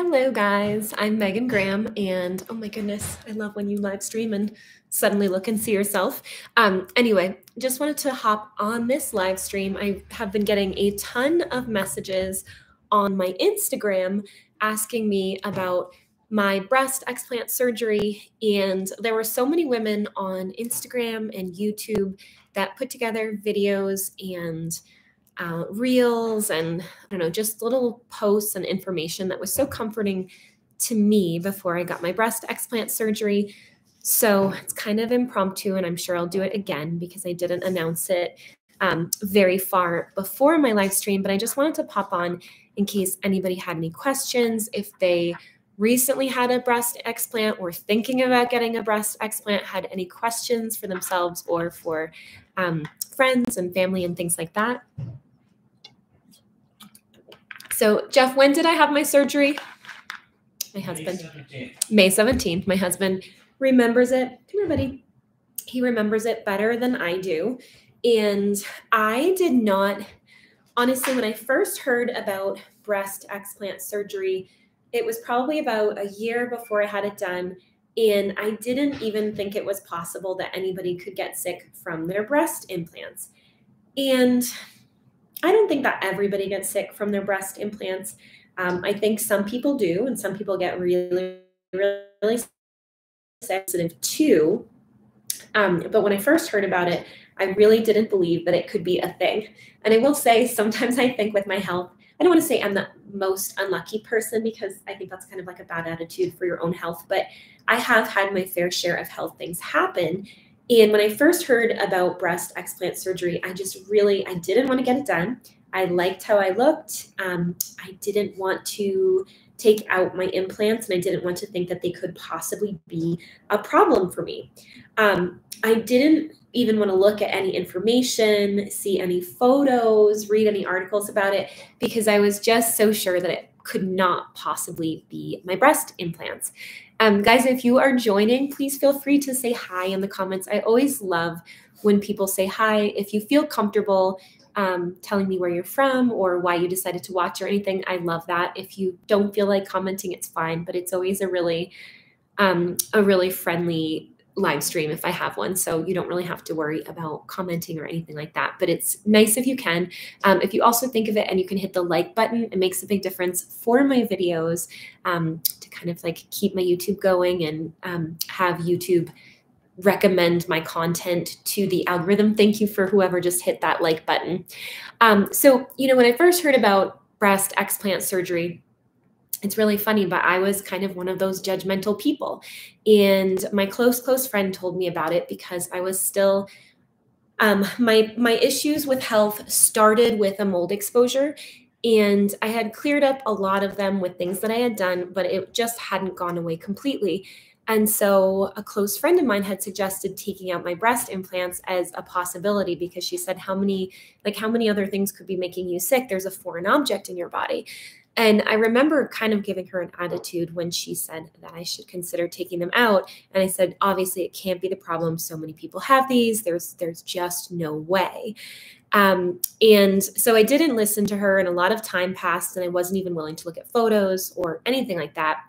Hello guys, I'm Megan Graham, and oh my goodness, I love when you live stream and suddenly look and see yourself. Anyway, just wanted to hop on this live stream. I have been getting a ton of messages on my Instagram asking me about my breast explant surgery, and there were so many women on Instagram and YouTube that put together videos and reels and I don't know, just little posts and information that was so comforting to me before I got my breast explant surgery. So it's kind of impromptu, and I'm sure I'll do it again because I didn't announce it very far before my live stream, but I just wanted to pop on in case anybody had any questions, if they recently had a breast explant or thinking about getting a breast explant, had any questions for themselves or for friends and family and things like that. So, Jeff, when did I have my surgery? My husband. May 17th. May 17th. My husband remembers it. Come here, buddy. He remembers it better than I do. And I did not, honestly, when I first heard about breast explant surgery, it was probably about a year before I had it done. And I didn't even think it was possible that anybody could get sick from their breast implants. And I don't think that everybody gets sick from their breast implants. I think some people do, and some people get really, really sensitive too. But when I first heard about it, I really didn't believe that it could be a thing. And I will say, sometimes I think with my health, I don't want to say I'm the most unlucky person because I think that's kind of like a bad attitude for your own health, but I have had my fair share of health things happen. And when I first heard about breast explant surgery, I just really, I didn't want to get it done. I liked how I looked. I didn't want to take out my implants, and I didn't want to think that they could possibly be a problem for me. I didn't even want to look at any information, see any photos, read any articles about it, because I was just so sure that it could not possibly be my breast implants. Guys, if you are joining, please feel free to say hi in the comments. I always love when people say hi. If you feel comfortable telling me where you're from or why you decided to watch or anything, I love that. If you don't feel like commenting, it's fine, but it's always a really friendly live stream if I have one. So you don't really have to worry about commenting or anything like that, but it's nice if you can. If you also think of it and you can hit the like button, it makes a big difference for my videos to kind of like keep my YouTube going and have YouTube recommend my content to the algorithm. Thank you for whoever just hit that like button. So, you know, when I first heard about breast explant surgery, it's really funny, but I was kind of one of those judgmental people. And my close friend told me about it because I was still, my issues with health started with a mold exposure, and I had cleared up a lot of them with things that I had done, but it just hadn't gone away completely. And so a close friend of mine had suggested taking out my breast implants as a possibility because she said, how many other things could be making you sick? There's a foreign object in your body. And I remember kind of giving her an attitude when she said that I should consider taking them out. And I said, obviously it can't be the problem. So many people have these, there's just no way. And so I didn't listen to her, and a lot of time passed, and I wasn't even willing to look at photos or anything like that.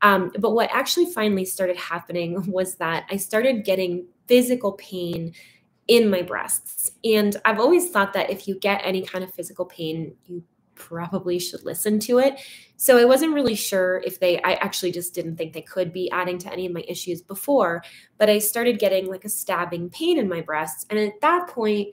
But what actually finally started happening was that I started getting physical pain in my breasts. And I've always thought that if you get any kind of physical pain, you probably should listen to it. So I wasn't really sure if they, I actually just didn't think they could be adding to any of my issues before, but I started getting like a stabbing pain in my breasts. And at that point,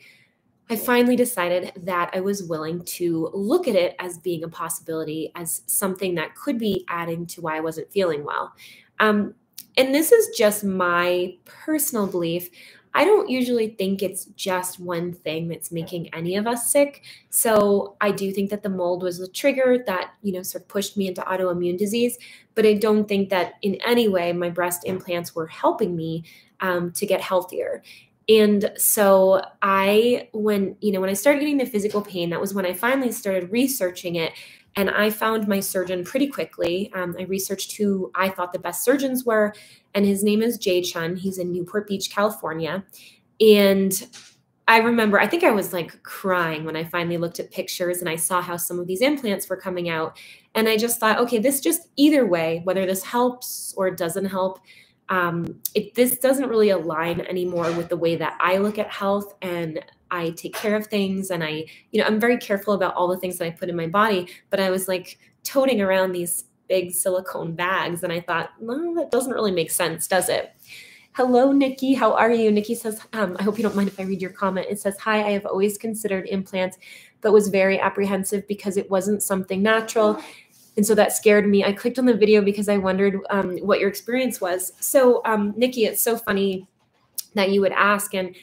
I finally decided that I was willing to look at it as being a possibility, as something that could be adding to why I wasn't feeling well. And this is just my personal belief. I don't usually think it's just one thing that's making any of us sick. So I do think that the mold was the trigger that, you know, sort of pushed me into autoimmune disease, but I don't think that in any way my breast implants were helping me to get healthier. And so I, when I started getting the physical pain, that was when I finally started researching it. And I found my surgeon pretty quickly. I researched who I thought the best surgeons were. And his name is Jay Chun. He's in Newport Beach, California. And I remember, I think I was like crying when I finally looked at pictures and I saw how some of these implants were coming out. And I just thought, okay, this just either way, whether this helps or doesn't help, this doesn't really align anymore with the way that I look at health and I take care of things. And I, you know, I'm very careful about all the things that I put in my body, but I was like toting around these big silicone bags. And I thought, no, that doesn't really make sense, does it? Hello, Nikki. How are you? Nikki says, I hope you don't mind if I read your comment. It says, hi, I have always considered implants, but was very apprehensive because it wasn't something natural. And so that scared me. I clicked on the video because I wondered what your experience was. So Nikki, it's so funny that you would ask. And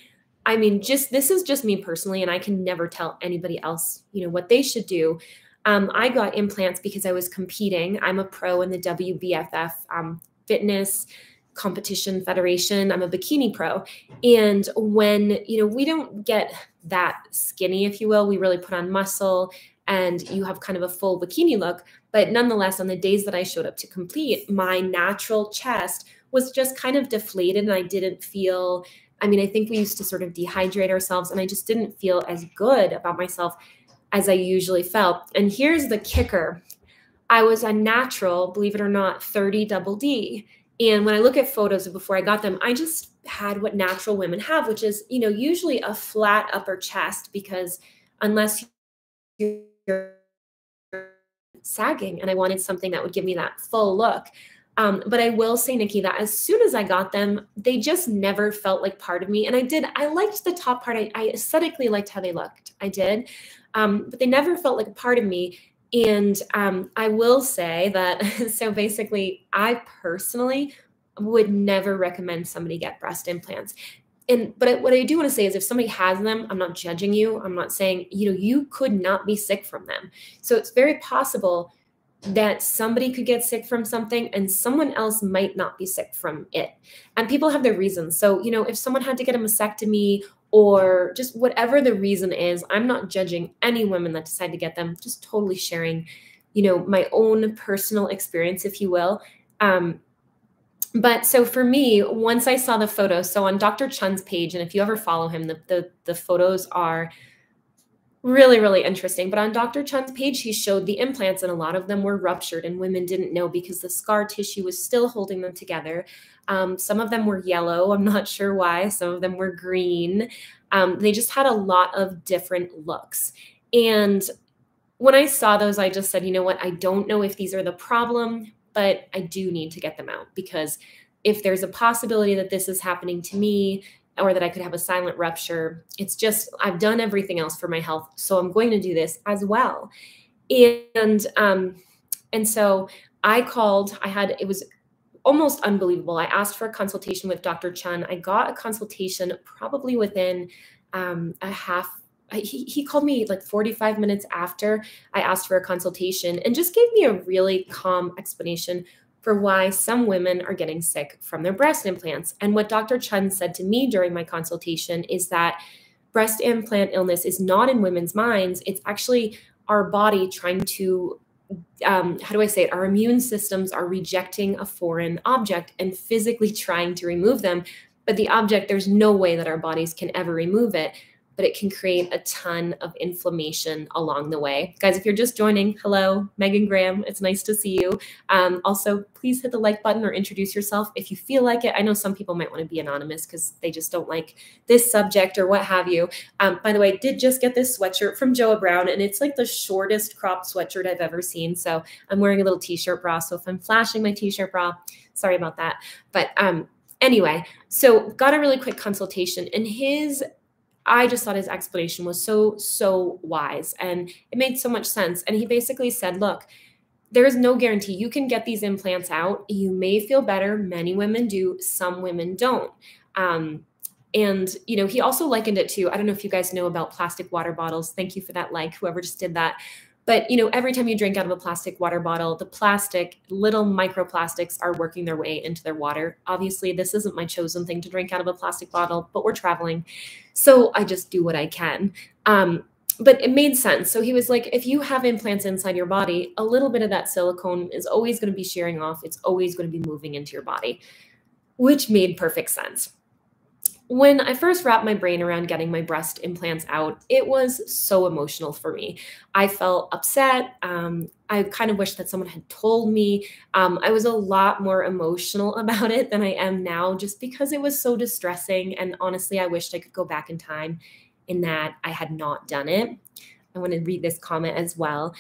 I mean, just, this is just me personally, and I can never tell anybody else, you know, what they should do. I got implants because I was competing. I'm a pro in the WBFF fitness competition federation. I'm a bikini pro. And when, you know, we don't get that skinny, if you will, we really put on muscle and you have kind of a full bikini look. But nonetheless, on the days that I showed up to compete, my natural chest was just kind of deflated and I didn't feel, I mean, I think we used to sort of dehydrate ourselves and I just didn't feel as good about myself as I usually felt. And here's the kicker. I was a natural, believe it or not, 30 DD. And when I look at photos of before I got them, I just had what natural women have, which is, you know, usually a flat upper chest, because unless you're sagging, and I wanted something that would give me that full look. But I will say, Nikki, that as soon as I got them, they just never felt like part of me. And I liked the top part. I aesthetically liked how they looked. I did. But they never felt like a part of me. And I will say that, so basically, I personally would never recommend somebody get breast implants. But what I do want to say is if somebody has them, I'm not judging you. I'm not saying, you know, you could not be sick from them. So it's very possible that somebody could get sick from something and someone else might not be sick from it. And people have their reasons. So, you know, if someone had to get a mastectomy or just whatever the reason is, I'm not judging any women that decide to get them, just totally sharing, you know, my own personal experience, if you will. But so for me, once I saw the photo, so on Dr. Chun's page, and if you ever follow him, the photos are really, really interesting. But on Dr. Chun's page, he showed the implants and a lot of them were ruptured and women didn't know because the scar tissue was still holding them together. Some of them were yellow. I'm not sure why. Some of them were green. They just had a lot of different looks. And when I saw those, I just said, you know what? I don't know if these are the problem, but I do need to get them out because if there's a possibility that this is happening to me, or that I could have a silent rupture. It's just, I've done everything else for my health, so I'm going to do this as well. And so I called, it was almost unbelievable. I asked for a consultation with Dr. Chun. I got a consultation probably within he called me like 45 minutes after I asked for a consultation and just gave me a really calm explanation for why some women are getting sick from their breast implants. And what Dr. Chun said to me during my consultation is that breast implant illness is not in women's minds. It's actually our body trying to, how do I say it? Our immune systems are rejecting a foreign object and physically trying to remove them. But the object, there's no way that our bodies can ever remove it, but it can create a ton of inflammation along the way. Guys, if you're just joining, hello, Megan Graham, it's nice to see you. Also, please hit the like button or introduce yourself if you feel like it. I know some people might want to be anonymous because they just don't like this subject or what have you. By the way, I did just get this sweatshirt from Joe Brown, and it's like the shortest cropped sweatshirt I've ever seen. So I'm wearing a little t-shirt bra. So if I'm flashing my t-shirt bra, sorry about that. But anyway, so got a really quick consultation, and I just thought his explanation was so, so wise, and it made so much sense. And he basically said, look, there is no guarantee you can get these implants out. You may feel better. Many women do. Some women don't. And, you know, he also likened it to, I don't know if you guys know about plastic water bottles. Thank you for that. Like whoever just did that. But, you know, every time you drink out of a plastic water bottle, the plastic, little microplastics are working their way into their water. Obviously, this isn't my chosen thing to drink out of a plastic bottle, but we're traveling. So I just do what I can. But it made sense. So he was like, if you have implants inside your body, a little bit of that silicone is always going to be shearing off. It's always going to be moving into your body, which made perfect sense. When I first wrapped my brain around getting my breast implants out, it was so emotional for me. I felt upset. I kind of wish that someone had told me. I was a lot more emotional about it than I am now just because it was so distressing. And honestly, I wished I could go back in time in that I had not done it. I want to read this comment as well.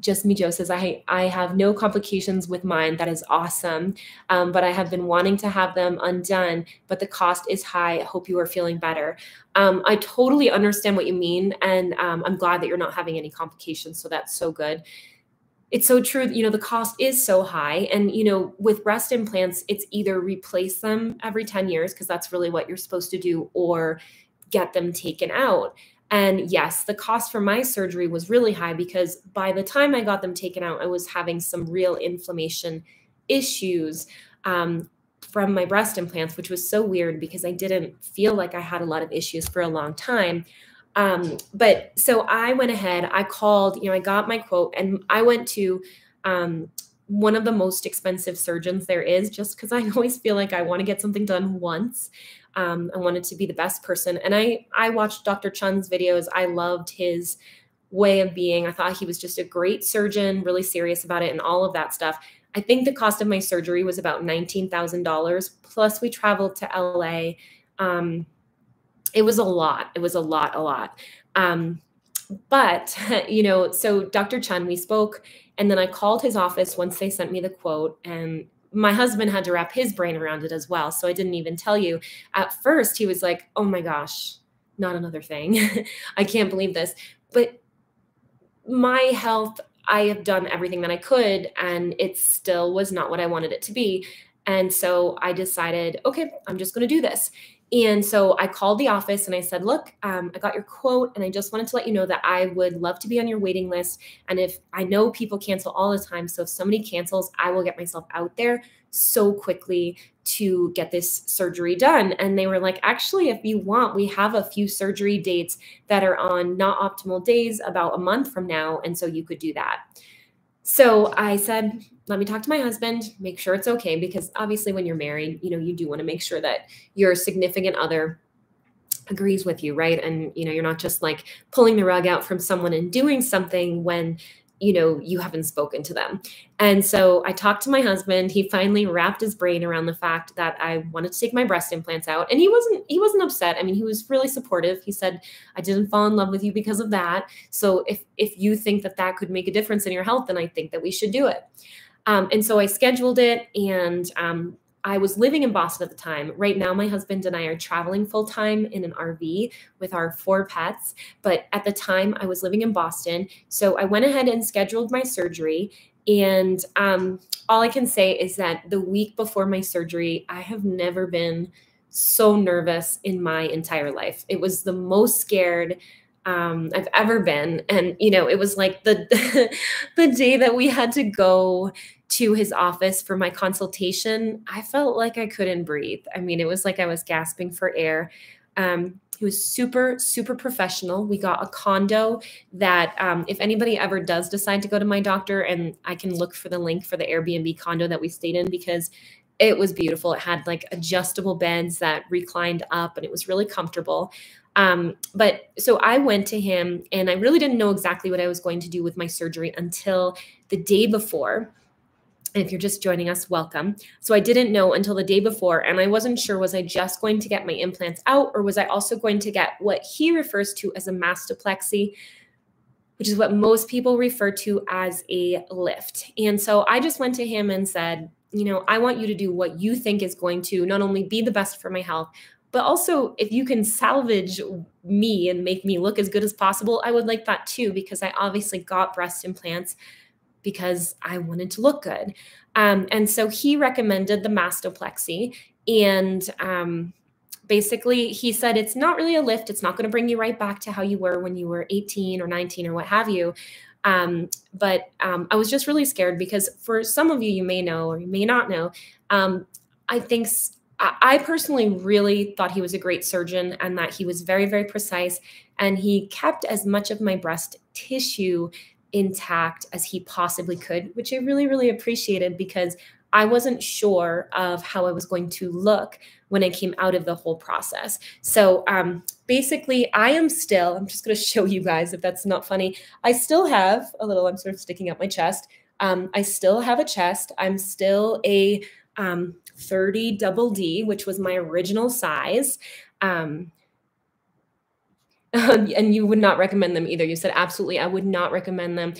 Just Me Joe says, I have no complications with mine. That is awesome. But I have been wanting to have them undone, but the cost is high. I hope you are feeling better. I totally understand what you mean. And I'm glad that you're not having any complications. So that's so good. It's so true. You know, the cost is so high. And, you know, with breast implants, it's either replace them every 10 years, because that's really what you're supposed to do, or get them taken out. And yes, the cost for my surgery was really high because by the time I got them taken out, I was having some real inflammation issues from my breast implants, which was so weird because I didn't feel like I had a lot of issues for a long time. But so I went ahead, I called, you know, I got my quote and I went to one of the most expensive surgeons there is, just because I always feel like I want to get something done once. I wanted to be the best person. And I watched Dr. Chun's videos. I loved his way of being. I thought he was just a great surgeon, really serious about it and all of that stuff. I think the cost of my surgery was about $19,000. Plus we traveled to LA. It was a lot. It was a lot. But, you know, so Dr. Chun, we spoke, and then I called his office once they sent me the quote, and my husband had to wrap his brain around it as well. So I didn't even tell you. At first, he was like, oh my gosh, not another thing. I can't believe this. But my health, I have done everything that I could, and it still was not what I wanted it to be. And so I decided, okay, I'm just going to do this. And so I called the office and I said, look, I got your quote and I just wanted to let you know that I would love to be on your waiting list. And if I know people cancel all the time, so if somebody cancels, I will get myself out there so quickly to get this surgery done. And they were like, actually, if you want, we have a few surgery dates that are on not optimal days about a month from now. And so you could do that. So I said, let me talk to my husband, make sure it's okay, because obviously when you're married, you know, you do want to make sure that your significant other agrees with you, right? And, you know, you're not just like pulling the rug out from someone and doing something when, you know, you haven't spoken to them. And so I talked to my husband. He finally wrapped his brain around the fact that I wanted to take my breast implants out. And he wasn't upset. I mean, he was really supportive. He said, I didn't fall in love with you because of that. So if you think that that could make a difference in your health, then I think that we should do it. And so I scheduled it, and I was living in Boston at the time. Right now, my husband and I are traveling full-time in an RV with our 4 pets. But at the time, I was living in Boston. So I went ahead and scheduled my surgery. And all I can say is that the week before my surgery, I have never been so nervous in my entire life. It was the most scared I've ever been. And, you know, it was like the day that we had to go to his office for my consultation, I felt like I couldn't breathe. I mean, it was like I was gasping for air. He was super, super professional. We got a condo that if anybody ever does decide to go to my doctor, and I can look for the link for the Airbnb condo that we stayed in, because it was beautiful. It had like adjustable beds that reclined up, and it was really comfortable. But so I went to him, and I really didn't know exactly what I was going to do with my surgery until the day before. And if you're just joining us, welcome. So I didn't know until the day before, and I wasn't sure, was I just going to get my implants out, or was I also going to get what he refers to as a mastoplexy, which is what most people refer to as a lift. And so I just went to him and said, you know, I want you to do what you think is going to not only be the best for my health, but also if you can salvage me and make me look as good as possible, I would like that too, because I obviously got breast implants because I wanted to look good. And so he recommended the mastoplexy. And basically he said, it's not really a lift. It's not going to bring you right back to how you were when you were 18 or 19 or what have you. But I was just really scared, because for some of you, you may know or you may not know, I personally really thought he was a great surgeon and that he was very, very precise, and he kept as much of my breast tissue intact as he possibly could, which I really, really appreciated, because I wasn't sure of how I was going to look when I came out of the whole process. So basically I am still, I'm just going to show you guys if that's not funny. I still have a little, I'm sort of sticking out my chest. I still have a chest. I'm still a 30 double D, which was my original size. And you would not recommend them either. You said, absolutely, I would not recommend them.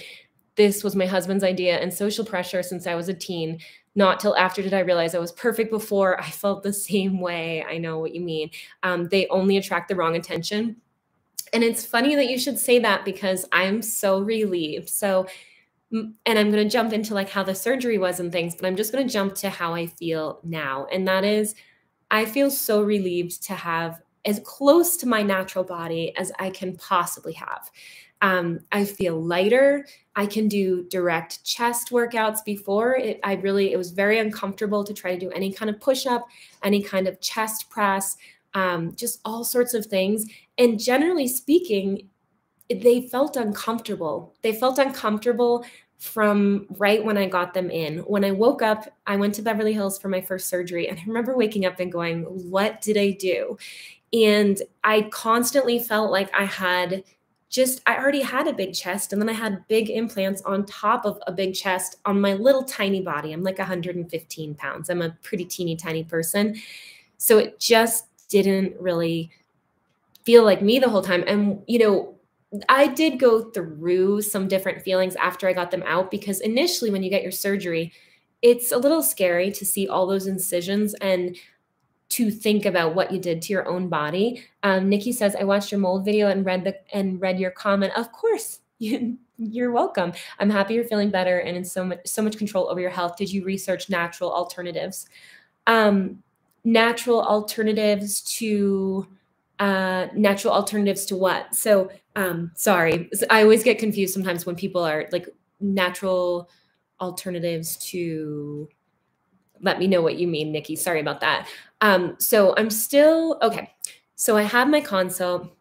This was my husband's idea and social pressure since I was a teen. Not till after did I realize I was perfect. Before, I felt the same way. I know what you mean. They only attract the wrong attention. And it's funny that you should say that because I'm so relieved. So, and I'm going to jump into like how the surgery was and things, but I'm just going to jump to how I feel now. And that is, I feel so relieved to have as close to my natural body as I can possibly have. I feel lighter. I can do direct chest workouts. Before it was very uncomfortable to try to do any kind of push-up, any kind of chest press, just all sorts of things. And generally speaking, they felt uncomfortable. They felt uncomfortable from right when I got them in. When I woke up, I went to Beverly Hills for my first surgery. And I remember waking up and going, what did I do? And I constantly felt like I already had a big chest, and then I had big implants on top of a big chest on my little tiny body. I'm like 115 pounds. I'm a pretty teeny tiny person. So it just didn't really feel like me the whole time. And, you know, I did go through some different feelings after I got them out, because initially when you get your surgery, it's a little scary to see all those incisions and to think about what you did to your own body. Nikki says, I watched your mold video and read your comment. Of course, you're welcome. I'm happy you're feeling better and in so much control over your health. Did you research natural alternatives? Natural alternatives to what? So, sorry, I always get confused sometimes when people are like natural alternatives to. Let me know what you mean, Nikki. Sorry about that. So I'm still, okay. So I had my consult,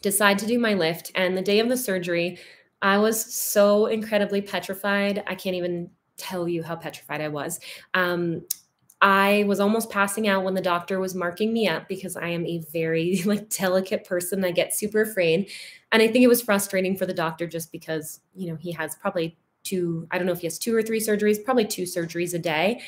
decide to do my lift. And the day of the surgery, I was so incredibly petrified. I can't even tell you how petrified I was. I was almost passing out when the doctor was marking me up because I am a very like delicate person. I get super afraid. And I think it was frustrating for the doctor just because, you know, he has probably two, I don't know if he has two or three surgeries, probably two surgeries a day.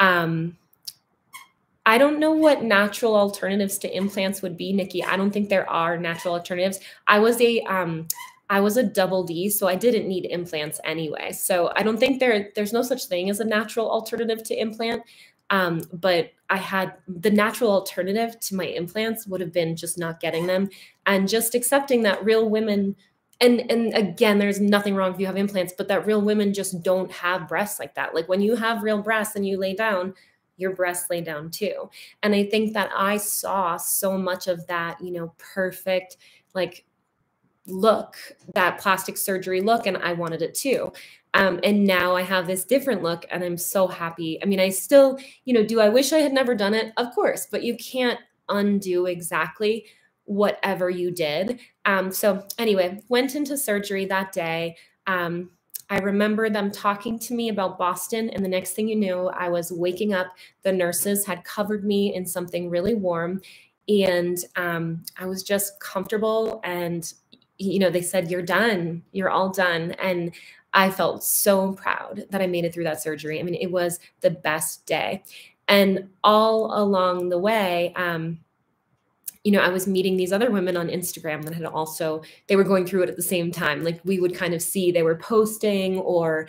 I don't know what natural alternatives to implants would be, Nikki. I don't think there are natural alternatives. I was a double D, so I didn't need implants anyway. So I don't think there's no such thing as a natural alternative to implant. But I had the natural alternative to my implants would have been just not getting them and just accepting that real women. And again, there's nothing wrong if you have implants, but that real women just don't have breasts like that. Like when you have real breasts and you lay down, your breasts lay down too. And I think that I saw so much of that, you know, perfect like look, that plastic surgery look, and I wanted it too. And now I have this different look and I'm so happy. I mean, I still, you know, do I wish I had never done it? Of course, but you can't undo exactly whatever you did. So anyway, went into surgery that day. I remember them talking to me about Boston, and the next thing you knew, I was waking up. The nurses had covered me in something really warm, and I was just comfortable. And you know, they said, "You're done. You're all done." And I felt so proud that I made it through that surgery. I mean, it was the best day. And all along the way, you know, I was meeting these other women on Instagram that had also, they were going through it at the same time. Like we would kind of see they were posting or,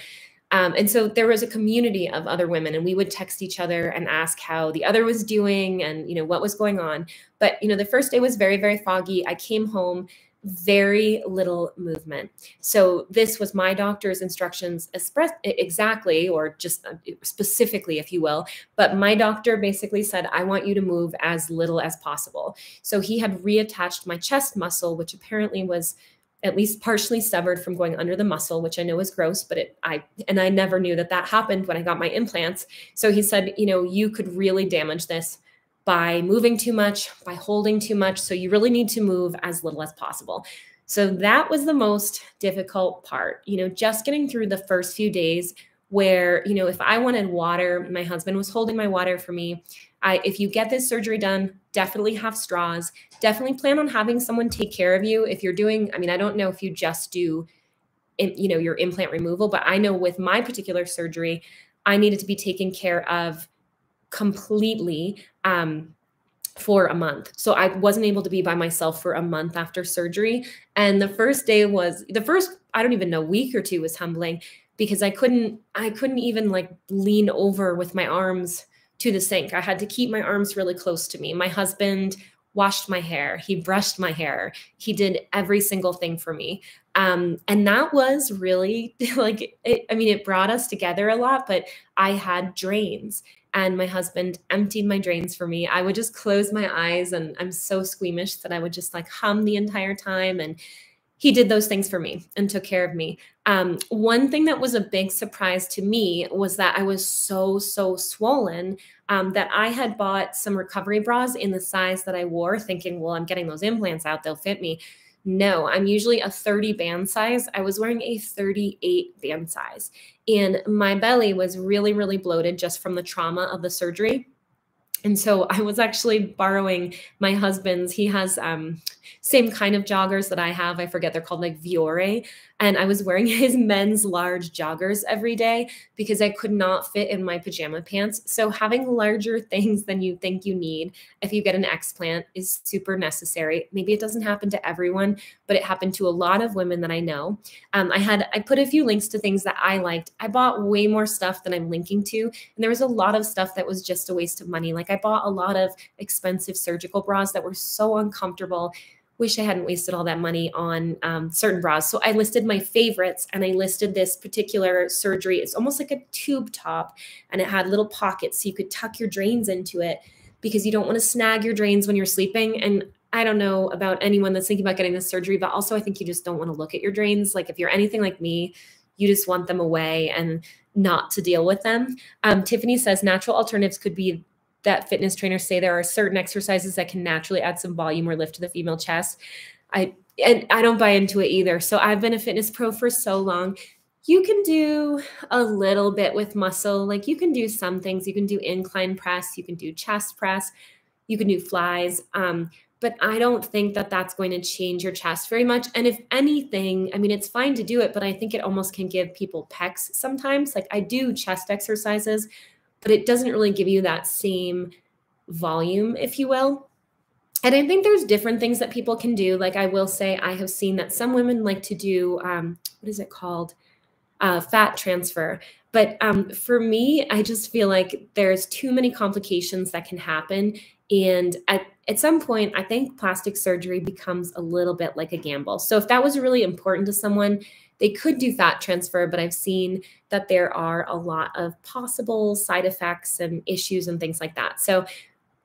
and so there was a community of other women, and we would text each other and ask how the other was doing and, you know, what was going on. But, you know, the first day was very, very foggy. I came home, very little movement. So this was my doctor's instructions exactly, or just specifically, if you will. But my doctor basically said, I want you to move as little as possible. So he had reattached my chest muscle, which apparently was at least partially severed from going under the muscle, which I know is gross, but I never knew that that happened when I got my implants. So he said, you know, you could really damage this by moving too much, by holding too much. So you really need to move as little as possible. So that was the most difficult part. You know, just getting through the first few days where, you know, if I wanted water, my husband was holding my water for me. If you get this surgery done, definitely have straws, definitely plan on having someone take care of you. If you're doing, I mean, I don't know if you just do, you know, your implant removal, but I know with my particular surgery, I needed to be taken care of completely, for a month. So I wasn't able to be by myself for a month after surgery. And the first day was the first, I don't even know, week or two was humbling, because I couldn't even like lean over with my arms to the sink. I had to keep my arms really close to me. My husband washed my hair. He brushed my hair. He did every single thing for me. And that was really like, it brought us together a lot, but I had drains. And my husband emptied my drains for me. I would just close my eyes, and I'm so squeamish that I would just like hum the entire time. And he did those things for me and took care of me. One thing that was a big surprise to me was that I was so swollen that I had bought some recovery bras in the size that I wore, thinking, well, I'm getting those implants out, they'll fit me. No, I'm usually a 30 band size. I was wearing a 38 band size, and my belly was really, really bloated just from the trauma of the surgery. And so I was actually borrowing my husband's. He has same kind of joggers that I have. I forget, they're called like Viore. And I was wearing his men's large joggers every day because I could not fit in my pajama pants. So having larger things than you think you need if you get an explant is super necessary. Maybe it doesn't happen to everyone, but it happened to a lot of women that I know. I put a few links to things that I liked. I bought way more stuff than I'm linking to. And there was a lot of stuff that was just a waste of money. Like I bought a lot of expensive surgical bras that were so uncomfortable. Wish I hadn't wasted all that money on certain bras. So I listed my favorites, and I listed this particular surgery. It's almost like a tube top, and it had little pockets so you could tuck your drains into it because you don't want to snag your drains when you're sleeping. And I don't know about anyone that's thinking about getting this surgery, but also I think you just don't want to look at your drains. Like if you're anything like me, you just want them away and not to deal with them. Tiffany says natural alternatives could be that fitness trainers say there are certain exercises that can naturally add some volume or lift to the female chest. I don't buy into it either. So I've been a fitness pro for so long. You can do a little bit with muscle. Like you can do some things. You can do incline press. You can do chest press. You can do flies. But I don't think that that's going to change your chest very much. And if anything, I mean, it's fine to do it, but I think it almost can give people pecs sometimes. Like I do chest exercises, but it doesn't really give you that same volume, if you will. And I think there's different things that people can do. Like I will say, I have seen that some women like to do, what is it called? Fat transfer. But for me, I just feel like there's too many complications that can happen. And at some point, I think plastic surgery becomes a little bit like a gamble. So if that was really important to someone, they could do fat transfer, but I've seen that there are a lot of possible side effects and issues and things like that. So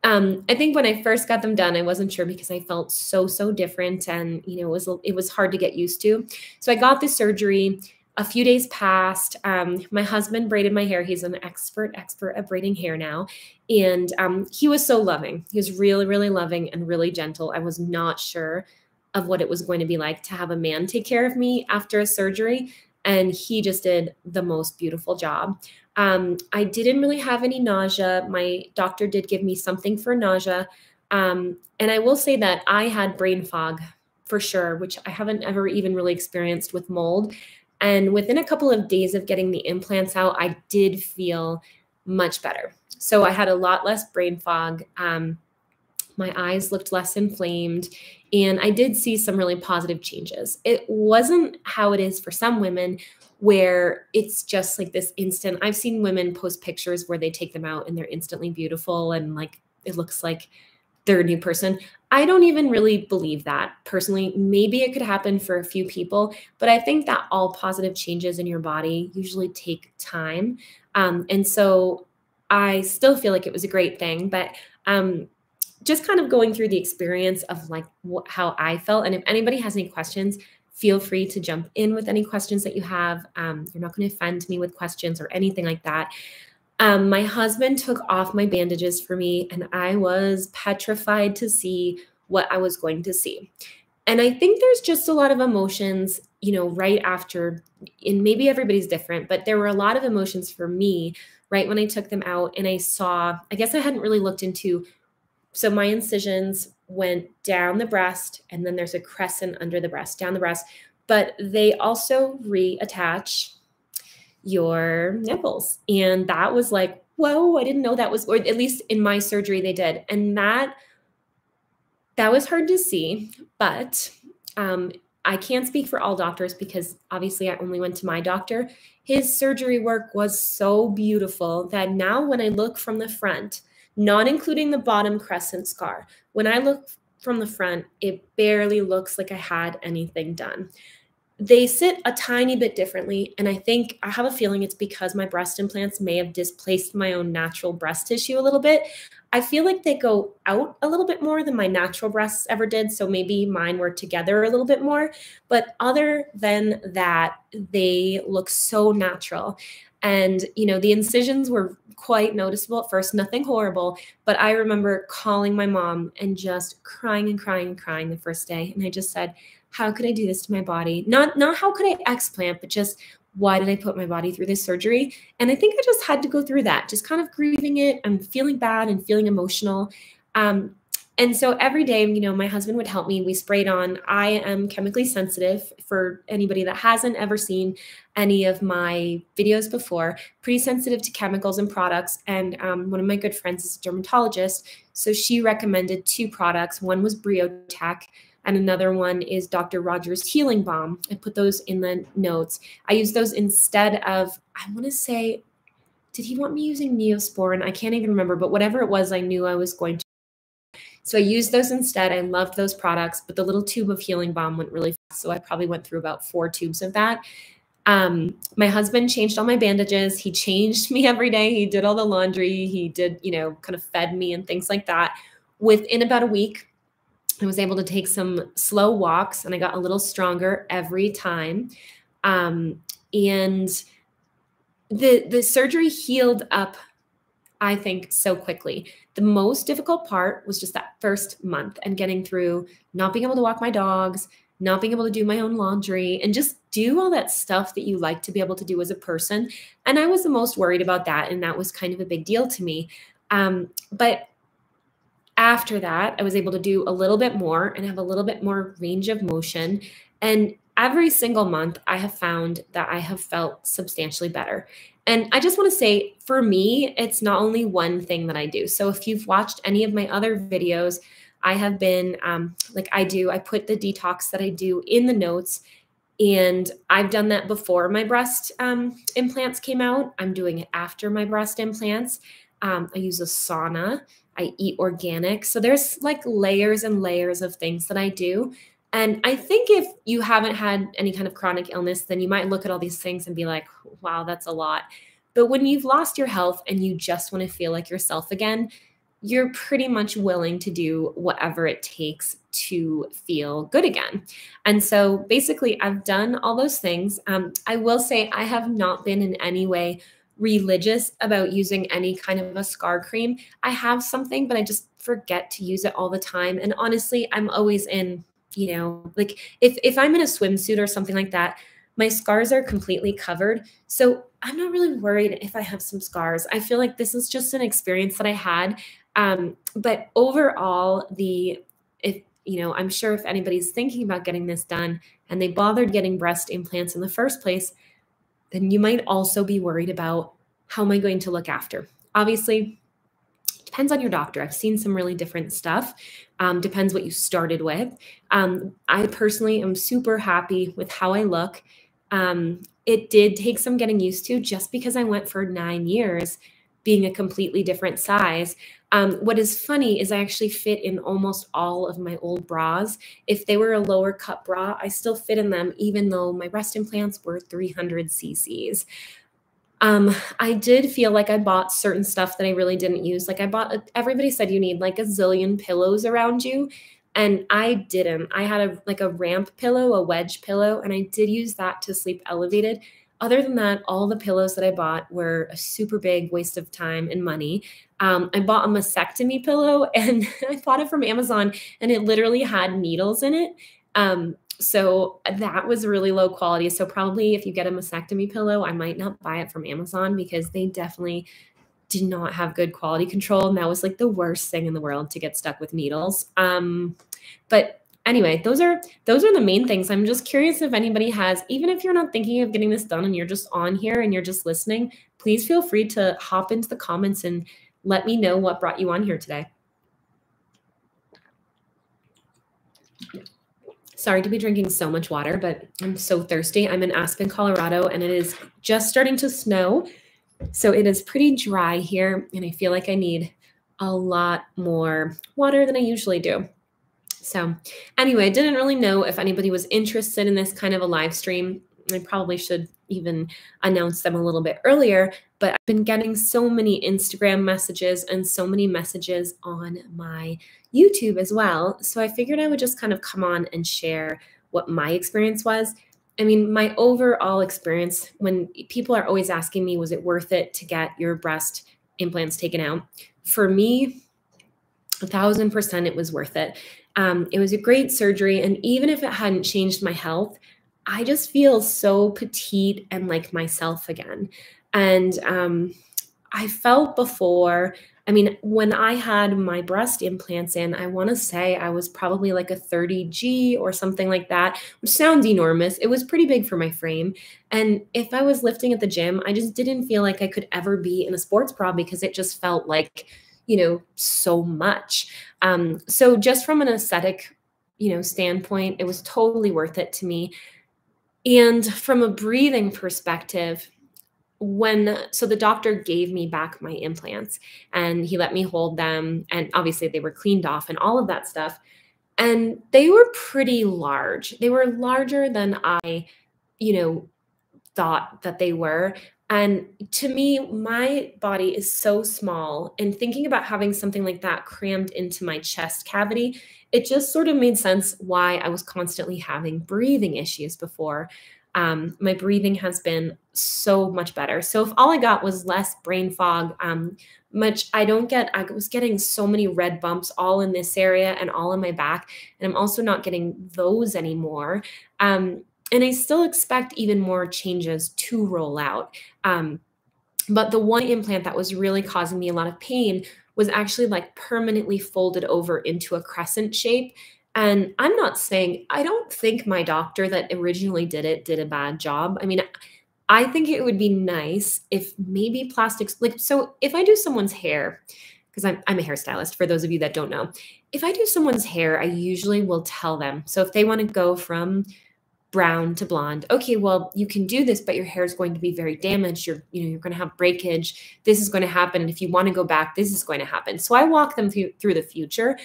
I think when I first got them done, I wasn't sure because I felt so different, and you know, it was hard to get used to. So I got this surgery. A few days passed. My husband braided my hair. He's an expert at braiding hair now. And he was so loving. He was really, really loving and really gentle. I was not sure of what it was going to be like to have a man take care of me after a surgery. And he just did the most beautiful job. I didn't really have any nausea. My doctor did give me something for nausea. And I will say that I had brain fog for sure, which I haven't ever even really experienced with mold. And within a couple of days of getting the implants out, I did feel much better. So I had a lot less brain fog. My eyes looked less inflamed, and I did see some really positive changes. It wasn't how it is for some women where it's just like this instant. I've seen women post pictures where they take them out and they're instantly beautiful and like it looks like they're a new person. I don't even really believe that personally. Maybe it could happen for a few people, but I think that all positive changes in your body usually take time. And so I still feel like it was a great thing, but just kind of going through the experience of like how I felt. And if anybody has any questions, feel free to jump in with any questions that you have. You're not going to offend me with questions or anything like that. My husband took off my bandages for me, and I was petrified to see what I was going to see. And I think there's just a lot of emotions, you know, right after, and maybe everybody's different, but there were a lot of emotions for me right when I took them out. And I saw, I guess I hadn't really looked into, so my incisions went down the breast, and then there's a crescent under the breast, down the breast, but they also reattach your nipples. And that was like, whoa, I didn't know that was, or at least in my surgery they did. And that was hard to see, but I can't speak for all doctors because obviously I only went to my doctor. His surgery work was so beautiful that now when I look from the front, not including the bottom crescent scar, when I look from the front, it barely looks like I had anything done. They sit a tiny bit differently, and I think I have a feeling it's because my breast implants may have displaced my own natural breast tissue a little bit. I feel like they go out a little bit more than my natural breasts ever did, so maybe mine were together a little bit more. But other than that, they look so natural. And, you know, the incisions were quite noticeable at first, nothing horrible. But I remember calling my mom and just crying and crying and crying the first day. And I just said, how could I do this to my body? Not how could I explant, but just why did I put my body through this surgery? And I think I just had to go through that, just kind of grieving it and feeling bad and feeling emotional. And so every day, you know, my husband would help me. We sprayed on. I am chemically sensitive for anybody that hasn't ever seen any of my videos before, pretty sensitive to chemicals and products. And one of my good friends is a dermatologist. So she recommended two products. One was BrioTech, and another one is Dr. Rogers Healing Balm. I put those in the notes. I use those instead of, I want to say, did he want me using Neosporin? I can't even remember, but whatever it was, I knew I was going to. So I used those instead. I loved those products, but the little tube of Healing Balm went really fast. So I probably went through about 4 tubes of that. My husband changed all my bandages. He changed me every day. He did all the laundry. He did, you know, kind of fed me and things like that. Within about a week, I was able to take some slow walks, and I got a little stronger every time. And the surgery healed up, I think, so quickly. The most difficult part was just that first month and getting through not being able to walk my dogs, not being able to do my own laundry, and just do all that stuff that you like to be able to do as a person. And I was the most worried about that, and that was kind of a big deal to me. But after that, I was able to do a little bit more and have a little bit more range of motion. And every single month, I have found that I have felt substantially better. And I just want to say, for me, it's not only one thing that I do. So if you've watched any of my other videos, I have been, I put the detox that I do in the notes. And I've done that before my breast implants came out. I'm doing it after my breast implants. I use a sauna. I eat organic. So there's like layers and layers of things that I do. And I think if you haven't had any kind of chronic illness, then you might look at all these things and be like, wow, that's a lot. But when you've lost your health and you just want to feel like yourself again, you're pretty much willing to do whatever it takes to feel good again. And so basically I've done all those things. I will say I have not been in any way religious about using any kind of a scar cream. I have something, but I just forget to use it all the time. And honestly, I'm always in, you know, like if I'm in a swimsuit or something like that, my scars are completely covered. So I'm not really worried if I have some scars. I feel like this is just an experience that I had. But overall, you know, I'm sure if anybody's thinking about getting this done and they bothered getting breast implants in the first place, then you might also be worried about, how am I going to look after? Obviously, it depends on your doctor. I've seen some really different stuff. Depends what you started with. I personally am super happy with how I look. It did take some getting used to just because I went for 9 years being a completely different size. What is funny is I actually fit in almost all of my old bras. If they were a lower cut bra, I still fit in them, even though my breast implants were 300 cc's. I did feel like I bought certain stuff that I really didn't use. Like everybody said you need like a zillion pillows around you. And I didn't. I had a ramp pillow, a wedge pillow, and I did use that to sleep elevated. Other than that, all the pillows that I bought were a super big waste of time and money. I bought a mastectomy pillow, and I bought it from Amazon, and it literally had needles in it. So that was really low quality. So probably if you get a mastectomy pillow, I might not buy it from Amazon because they definitely did not have good quality control. And that was like the worst thing in the world to get stuck with needles. But anyway, those are the main things. I'm just curious if anybody has, even if you're not thinking of getting this done and you're just on here and you're just listening, please feel free to hop into the comments and let me know what brought you on here today. Sorry to be drinking so much water, but I'm so thirsty. I'm in Aspen, Colorado, and it is just starting to snow. So it is pretty dry here, and I feel like I need a lot more water than I usually do. So anyway, I didn't really know if anybody was interested in this kind of a live stream. I probably should even announce them a little bit earlier, but I've been getting so many Instagram messages and so many messages on my YouTube as well. So I figured I would just kind of come on and share what my experience was. I mean, my overall experience, when people are always asking me, was it worth it to get your breast implants taken out? For me, 1000% it was worth it. It was a great surgery. And even if it hadn't changed my health, I just feel so petite and like myself again. And I felt before, I mean, when I had my breast implants in, I want to say I was probably like a 30G or something like that, which sounds enormous. It was pretty big for my frame. And if I was lifting at the gym, I just didn't feel like I could ever be in a sports bra because it just felt like, you know, so much. So just from an aesthetic, you know, standpoint, it was totally worth it to me. And from a breathing perspective, so the doctor gave me back my implants and he let me hold them. And obviously they were cleaned off and all of that stuff. And they were pretty large. They were larger than I, you know, thought that they were. And to me, my body is so small, and thinking about having something like that crammed into my chest cavity, it just sort of made sense why I was constantly having breathing issues before. My breathing has been so much better. So if all I got was less brain fog, I was getting so many red bumps all in this area and all in my back. And I'm also not getting those anymore. And I still expect even more changes to roll out. But the one implant that was really causing me a lot of pain was actually like permanently folded over into a crescent shape. And I'm not saying, I don't think my doctor that originally did it did a bad job. I mean, I think it would be nice if maybe plastics, like, so if I do someone's hair, because I'm a hairstylist, for those of you that don't know, if I do someone's hair, I usually will tell them. So if they want to go from brown to blonde, okay, well, you can do this, but your hair is going to be very damaged. You're going to have breakage. This is going to happen. And if you want to go back, this is going to happen. So I walk them through the future.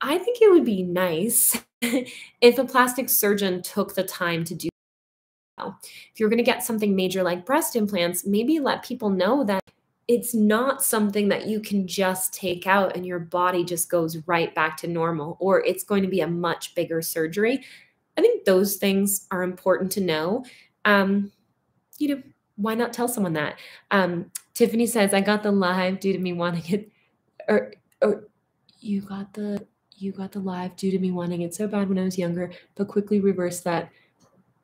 I think it would be nice if a plastic surgeon took the time to do that. If you're going to get something major like breast implants, maybe let people know that it's not something that you can just take out and your body just goes right back to normal, or it's going to be a much bigger surgery. I think those things are important to know. You know, why not tell someone that? Tiffany says, I got the live due to me wanting it, or you got the live due to me wanting it so bad when I was younger, but quickly reversed that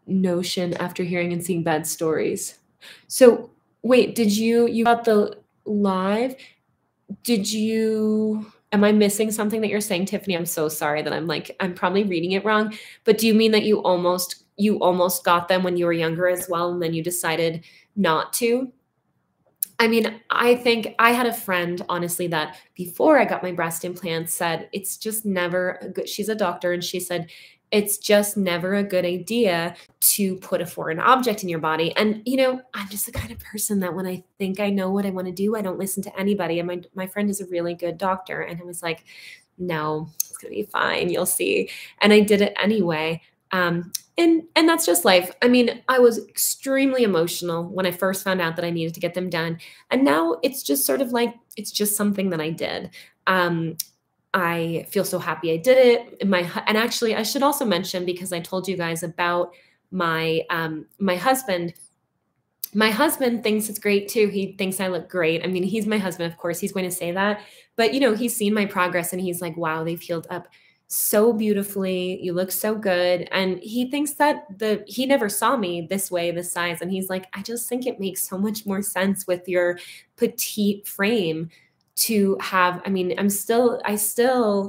notion after hearing and seeing bad stories. So wait, you got the live? Am I missing something that you're saying, Tiffany? I'm so sorry that I'm probably reading it wrong, but do you mean that you almost got them when you were younger as well, and then you decided not to? I mean, I think I had a friend, honestly, that before I got my breast implants said, it's just never a good, she's a doctor, and she said, it's just never a good idea to put a foreign object in your body. And, you know, I'm just the kind of person that when I think I know what I want to do, I don't listen to anybody. And my friend is a really good doctor. And I was like, no, it's going to be fine. You'll see. And I did it anyway. And that's just life. I mean, I was extremely emotional when I first found out that I needed to get them done. And now it's just sort of like, it's just something that I did. I feel so happy I did it. And actually, I should also mention, because I told you guys about my my husband. My husband thinks it's great too. He thinks I look great. I mean, he's my husband, of course. He's going to say that. But you know, he's seen my progress and he's like, "Wow, they've healed up so beautifully. You look so good. And he thinks that he never saw me this way, this size. And he's like, I just think it makes so much more sense with your petite frame to have, I mean, I still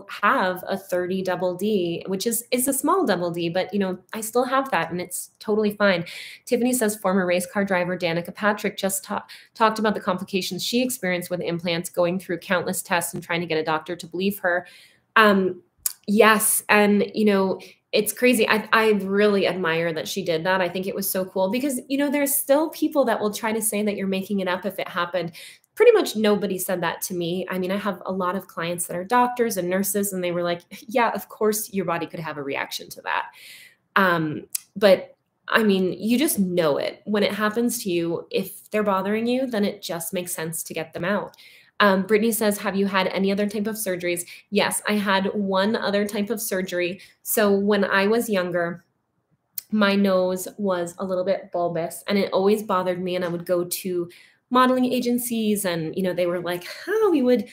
have a 30 double D, which is a small double D, but you know, I still have that and it's totally fine. Tiffany says former race car driver Danica Patrick just talked about the complications she experienced with implants, going through countless tests and trying to get a doctor to believe her. Yes. And, you know, it's crazy. I really admire that she did that. I think it was so cool because, you know, there's still people that will try to say that you're making it up if it happened. Pretty much nobody said that to me. I mean, I have a lot of clients that are doctors and nurses, and they were like, yeah, of course your body could have a reaction to that. But I mean, you just know it when it happens to you. If they're bothering you, then it just makes sense to get them out. Brittany says, have you had any other type of surgeries? Yes, I had one other type of surgery. So when I was younger, my nose was a little bit bulbous and it always bothered me. And I would go to modeling agencies and, you know, they were like, oh, we would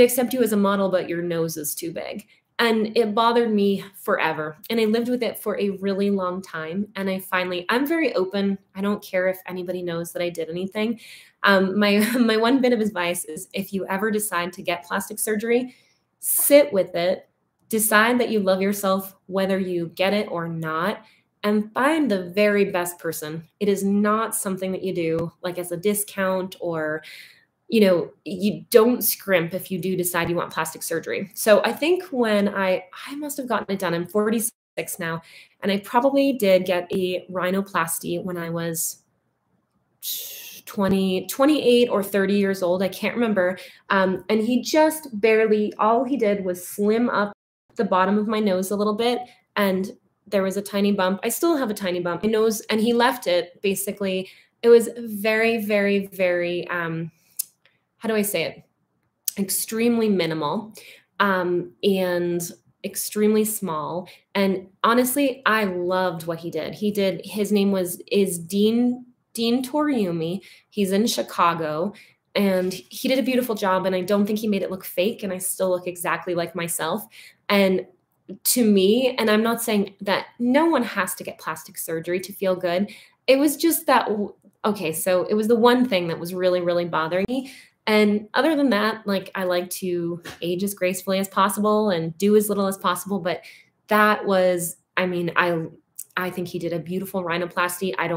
accept you as a model, but your nose is too big. And it bothered me forever. And I lived with it for a really long time. And I finally, I'm very open. I don't care if anybody knows that I did anything. My one bit of advice is if you ever decide to get plastic surgery, sit with it, decide that you love yourself, whether you get it or not, and find the very best person. It is not something that you do like as a discount or, you know, you don't scrimp if you do decide you want plastic surgery. So I think when I must have gotten it done, I'm 46 now, and I probably did get a rhinoplasty when I was 28 or 30 years old. I can't remember. And he just barely, all he did was slim up the bottom of my nose a little bit. And there was a tiny bump. I still have a tiny bump. My nose, and he left it basically. It was very, very, very, how do I say it? Extremely minimal and extremely small. And honestly, I loved what he did. He did, his name is Dean Toriumi. He's in Chicago and he did a beautiful job. And I don't think he made it look fake. And I still look exactly like myself. And to me, and I'm not saying that no one has to get plastic surgery to feel good. It was just that, okay, so it was the one thing that was really, really bothering me. And other than that, like I like to age as gracefully as possible and do as little as possible. But that was, I mean, I think he did a beautiful rhinoplasty. I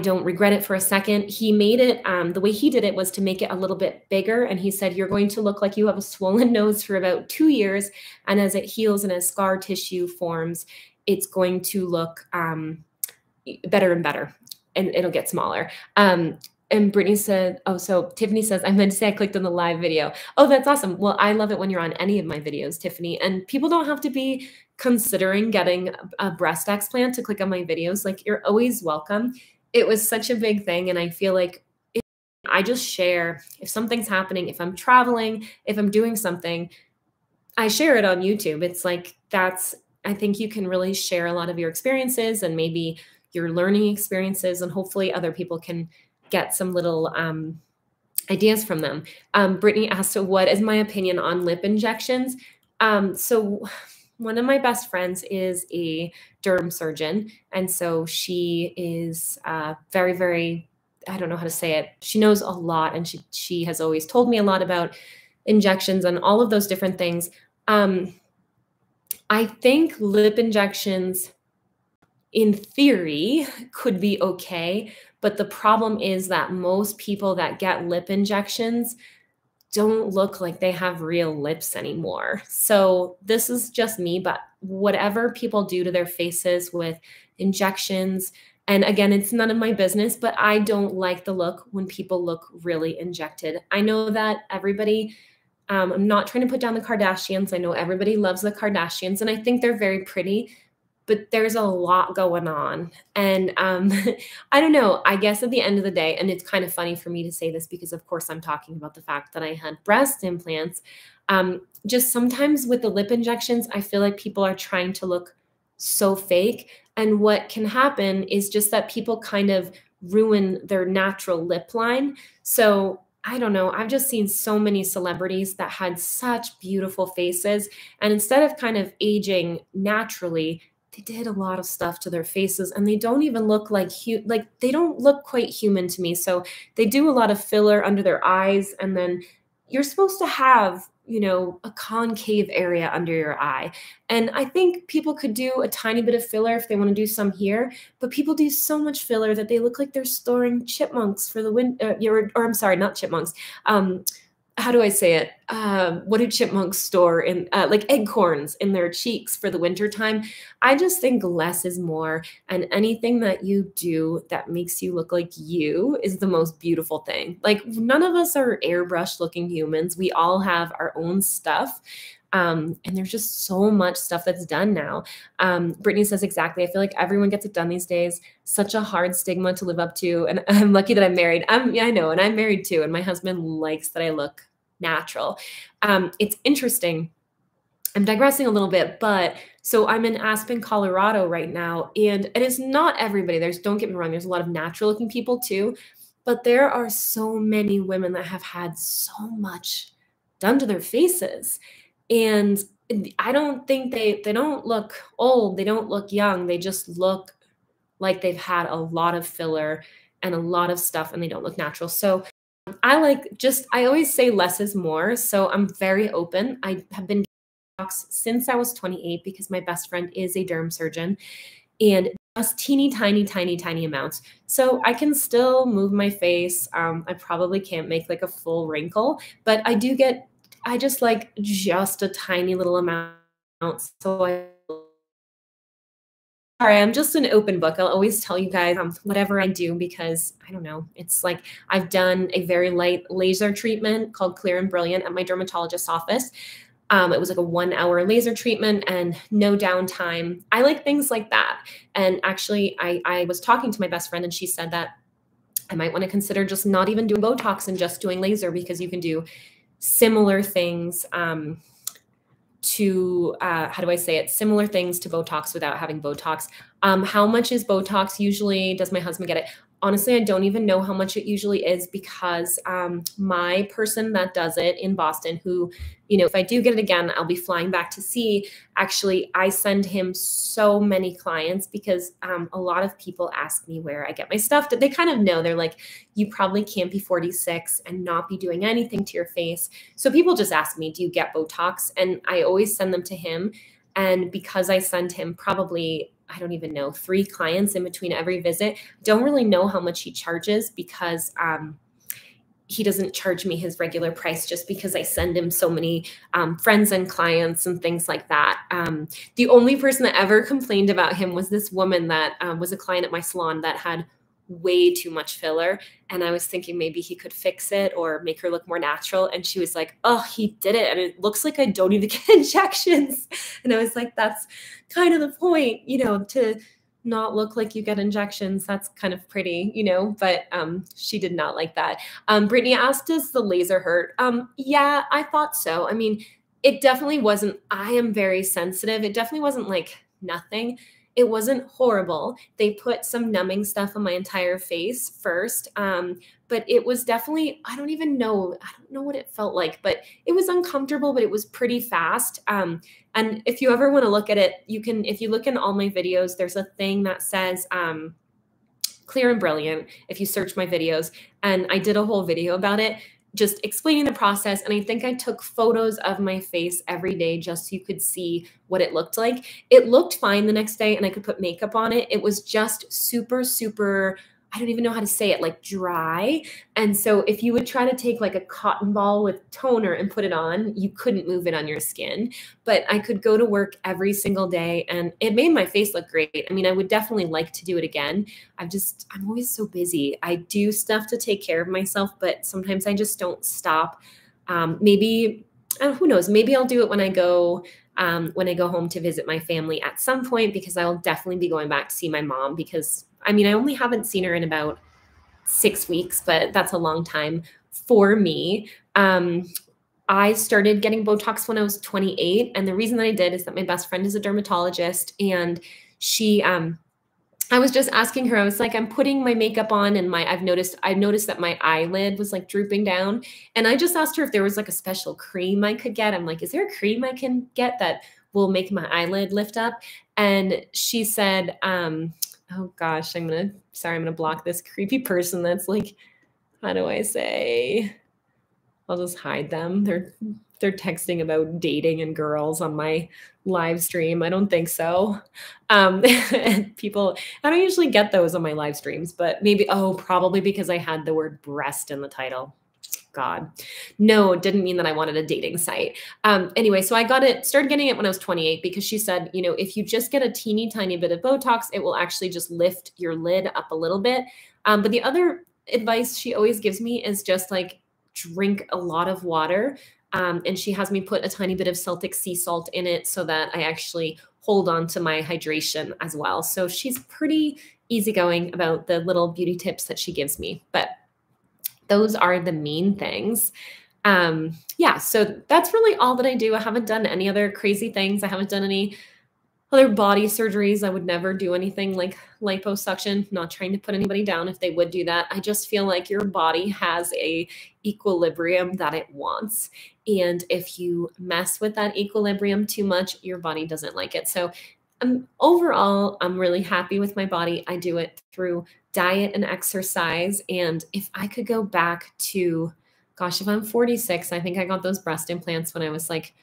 don't regret it for a second. He made it, the way he did it was to make it a little bit bigger. And he said, you're going to look like you have a swollen nose for about 2 years. And as it heals and as scar tissue forms, it's going to look better and better. And it'll get smaller. And Brittany said, oh, so Tiffany says, I meant to say I clicked on the live video. Oh, that's awesome. Well, I love it when you're on any of my videos, Tiffany. And people don't have to be considering getting a breast explant to click on my videos. Like, you're always welcome. It was such a big thing. And I feel like if I just share, if something's happening, if I'm traveling, if I'm doing something, I share it on YouTube. It's like, that's, I think you can really share a lot of your experiences and maybe your learning experiences, and hopefully other people can get some little ideas from them. Brittany asked, so what is my opinion on lip injections? So one of my best friends is a derm surgeon. And so she is very, very, I don't know how to say it. She knows a lot. And she has always told me a lot about injections and all of those different things. I think lip injections in theory could be okay. But the problem is that most people that get lip injections don't look like they have real lips anymore. So this is just me, but whatever people do to their faces with injections, and again, it's none of my business, but I don't like the look when people look really injected. I know that everybody, I'm not trying to put down the Kardashians. I know everybody loves the Kardashians and I think they're very pretty, but there's a lot going on. And I don't know, I guess at the end of the day, and it's kind of funny for me to say this because of course I'm talking about the fact that I had breast implants. Just sometimes with the lip injections, I feel like people are trying to look so fake. And what can happen is just that people kind of ruin their natural lip line. So I don't know, I've just seen so many celebrities that had such beautiful faces. And instead of kind of aging naturally, they did a lot of stuff to their faces, and they don't even look like they don't look quite human to me. So they do a lot of filler under their eyes. And then you're supposed to have, you know, a concave area under your eye. And I think people could do a tiny bit of filler if they want to do some here, but people do so much filler that they look like they're storing chipmunks for the winter, or I'm sorry, not chipmunks. How do I say it? What do chipmunks store in like acorns in their cheeks for the winter time? I just think less is more, and anything that you do that makes you look like you is the most beautiful thing. Like, none of us are airbrush looking humans. We all have our own stuff. And there's just so much stuff that's done now. Brittany says, exactly. I feel like everyone gets it done these days. Such a hard stigma to live up to. And I'm lucky that I'm married. Yeah, I know. And I'm married too. And my husband likes that I look natural. It's interesting. I'm digressing a little bit, but so I'm in Aspen, Colorado right now. And it is not everybody. Don't get me wrong, there's a lot of natural looking people too, but there are so many women that have had so much done to their faces. And I don't think they don't look old. They don't look young. They just look like they've had a lot of filler and a lot of stuff, and they don't look natural. So I always say less is more. So I'm very open. I have been getting Botox since I was 28 because my best friend is a derm surgeon, and just teeny tiny, tiny, tiny amounts. So I can still move my face. I probably can't make like a full wrinkle, but I just like just a tiny little amount. So I'm just an open book. I'll always tell you guys whatever I do, because I don't know. It's like, I've done a very light laser treatment called Clear and Brilliant at my dermatologist's office. It was like a 1-hour laser treatment and no downtime. I like things like that. And actually I was talking to my best friend, and she said that I might want to consider just not even doing Botox and just doing laser, because you can do similar things similar things to Botox without having Botox. How much is Botox usually? Does my husband get it? Honestly, I don't even know how much it usually is, because my person that does it in Boston, who, you know, if I do get it again, I'll be flying back to see. Actually, I send him so many clients because a lot of people ask me where I get my stuff. They kind of know. They're like, you probably can't be 46 and not be doing anything to your face. So people just ask me, do you get Botox? And I always send them to him. And because I send him probably, I don't even know, 3 clients in between every visit. Don't really know how much he charges, because he doesn't charge me his regular price, just because I send him so many friends and clients and things like that. The only person that ever complained about him was this woman that was a client at my salon that had way too much filler. And I was thinking maybe he could fix it or make her look more natural. And she was like, oh, he did it. And it looks like I don't even get injections. And I was like, that's kind of the point, you know, to not look like you get injections. That's kind of pretty, you know, but she did not like that. Brittany asked, does the laser hurt? Yeah, I thought so. I mean, it definitely wasn't, I am very sensitive. It definitely wasn't like nothing. It wasn't horrible. They put some numbing stuff on my entire face first. But it was definitely, I don't know what it felt like, but it was uncomfortable, but it was pretty fast. And if you ever want to look at it, you can, if you look in all my videos, there's a thing that says, Clear and Brilliant. If you search my videos, and I did a whole video about it, just explaining the process. And I think I took photos of my face every day just so you could see what it looked like. It looked fine the next day, and I could put makeup on it. It was just super, super, I don't even know how to say it, like dry. And so if you would try to take like a cotton ball with toner and put it on, you couldn't move it on your skin. But I could go to work every single day, and it made my face look great. I mean, I would definitely like to do it again. I'm always so busy. I do stuff to take care of myself, but sometimes I just don't stop. Maybe, who knows, maybe I'll do it when I go home to visit my family at some point, because I'll definitely be going back to see my mom, because I mean, I only haven't seen her in about 6 weeks, but that's a long time for me. I started getting Botox when I was 28. And the reason that I did is that my best friend is a dermatologist, and she I was just asking her, I was like, I'm putting my makeup on and I've noticed that my eyelid was like drooping down. And I just asked her if there was like a special cream I could get. I'm like, is there a cream I can get that will make my eyelid lift up? And she said, oh gosh, I'm gonna block this creepy person. That's like, how do I say? I'll just hide them. They're texting about dating and girls on my live stream. I don't think so. People, I don't usually get those on my live streams, but maybe, oh, probably because I had the word breast in the title. God, no, it didn't mean that I wanted a dating site. Anyway, so I got it, started getting it when I was 28 because she said, you know, if you just get a teeny tiny bit of Botox, it will actually just lift your lid up a little bit. But the other advice she always gives me is just like drink a lot of water. And she has me put a tiny bit of Celtic sea salt in it so that I actually hold on to my hydration as well. So she's pretty easygoing about the little beauty tips that she gives me. But those are the main things. Yeah, so that's really all that I do. I haven't done any other crazy things. I haven't done any other body surgeries. I would never do anything like liposuction, not trying to put anybody down if they would do that. I just feel like your body has a equilibrium that it wants. And if you mess with that equilibrium too much, your body doesn't like it. So overall, I'm really happy with my body. I do it through diet and exercise. And if I could go back to, gosh, if I'm 46, I think I got those breast implants when I was like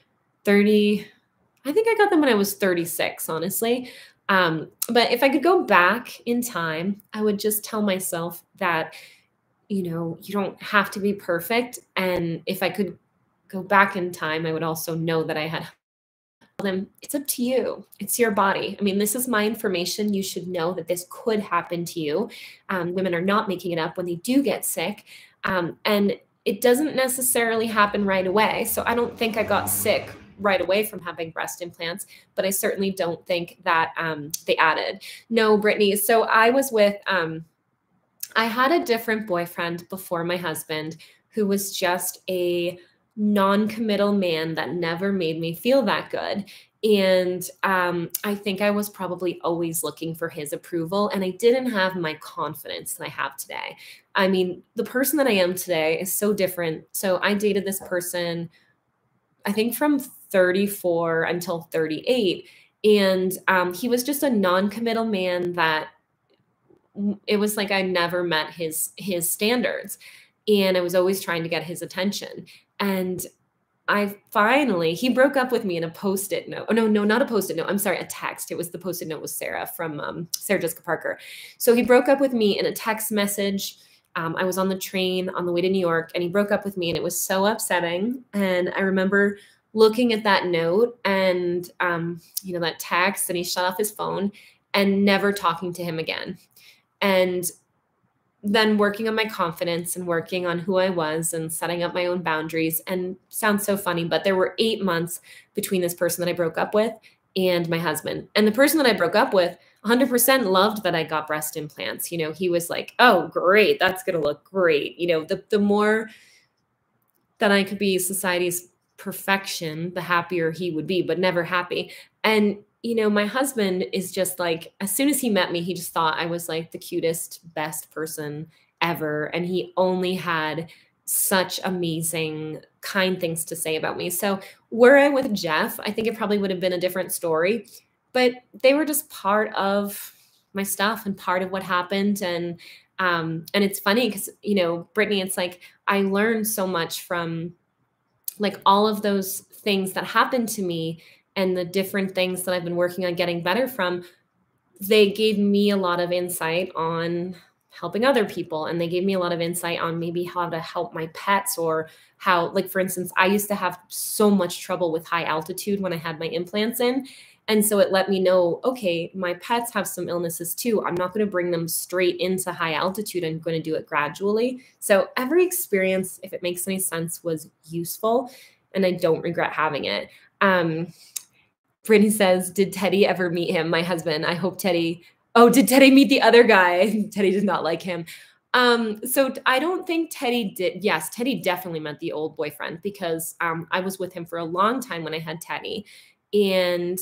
30. I think I got them when I was 36, honestly. But if I could go back in time, I would just tell myself that, you know, you don't have to be perfect. And if I could go back in time, I would also know that I had them. It's up to you. It's your body. I mean, this is my information. You should know that this could happen to you. Women are not making it up when they do get sick. And it doesn't necessarily happen right away. So I don't think I got sick right away from having breast implants, but I certainly don't think that they added. No, Brittany. So I was with, I had a different boyfriend before my husband who was just a non-committal man that never made me feel that good. And I think I was probably always looking for his approval, and I didn't have my confidence that I have today. I mean, the person that I am today is so different. So I dated this person, I think from 34 until 38. And he was just a non-committal man that it was like I never met his standards. And I was always trying to get his attention. And he broke up with me in a post-it note. Oh, no, not a post-it note. I'm sorry, a text. It was the post-it note with Sarah from Sarah Jessica Parker. So he broke up with me in a text message. I was on the train on the way to New York, and he broke up with me, and it was so upsetting. And I remember looking at that note and, you know, that text, and he shut off his phone and never talking to him again. And then working on my confidence and working on who I was and setting up my own boundaries. And sounds so funny, but there were 8 months between this person that I broke up with and my husband. And the person that I broke up with 100% loved that I got breast implants. You know, he was like, oh, great, that's going to look great. You know, the more that I could be society's perfection, the happier he would be, but never happy. And you know, my husband is just like, as soon as he met me, he just thought I was like the cutest, best person ever. And he only had such amazing, kind things to say about me. So were I with Jeff, I think it probably would have been a different story, but they were just part of my stuff and part of what happened. And it's funny because, you know, Brittany, it's like, I learned so much from like all of those things that happened to me. And the different things that I've been working on getting better from, they gave me a lot of insight on helping other people. And they gave me a lot of insight on maybe how to help my pets or how, like, for instance, I used to have so much trouble with high altitude when I had my implants in. And so it let me know, okay, my pets have some illnesses too. I'm not going to bring them straight into high altitude. I'm going to do it gradually. So every experience, if it makes any sense, was useful. And I don't regret having it. Brittany says, did Teddy ever meet him? My husband. I hope Teddy. Oh, did Teddy meet the other guy? Teddy did not like him. So I don't think Teddy did. Yes, Teddy definitely met the old boyfriend because I was with him for a long time when I had Teddy. And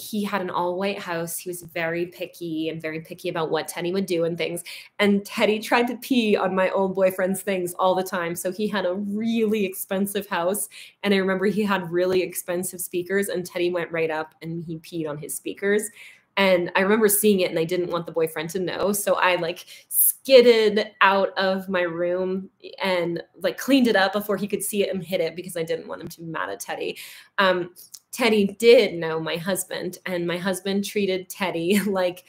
he had an all-white house. He was very picky about what Teddy would do and things. And Teddy tried to pee on my old boyfriend's things all the time. So he had a really expensive house. And I remember he had really expensive speakers, and Teddy went right up and he peed on his speakers. And I remember seeing it, and I didn't want the boyfriend to know. So I like skidded out of my room and like cleaned it up before he could see it and hid it, because I didn't want him to be mad at Teddy. Teddy did know my husband, and my husband treated Teddy like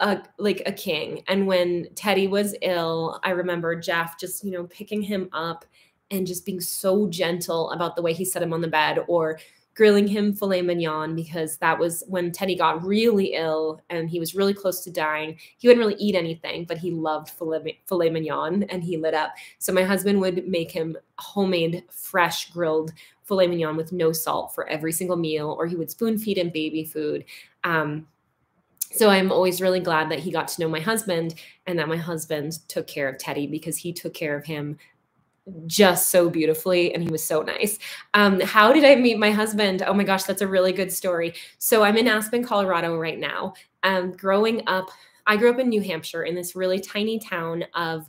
a king. And when Teddy was ill, I remember Jeff just, you know, picking him up and just being so gentle about the way he set him on the bed, or grilling him filet mignon, because that was when Teddy got really ill and he was really close to dying. He wouldn't really eat anything, but he loved filet mignon, and he lit up. So my husband would make him homemade, fresh grilled filet mignon with no salt for every single meal, or he would spoon feed him baby food. So I'm always really glad that he got to know my husband, and that my husband took care of Teddy, because he took care of him just so beautifully, and he was so nice. How did I meet my husband? Oh my gosh, that's a really good story. So I'm in Aspen, Colorado right now. Growing up, I grew up in New Hampshire in this really tiny town of,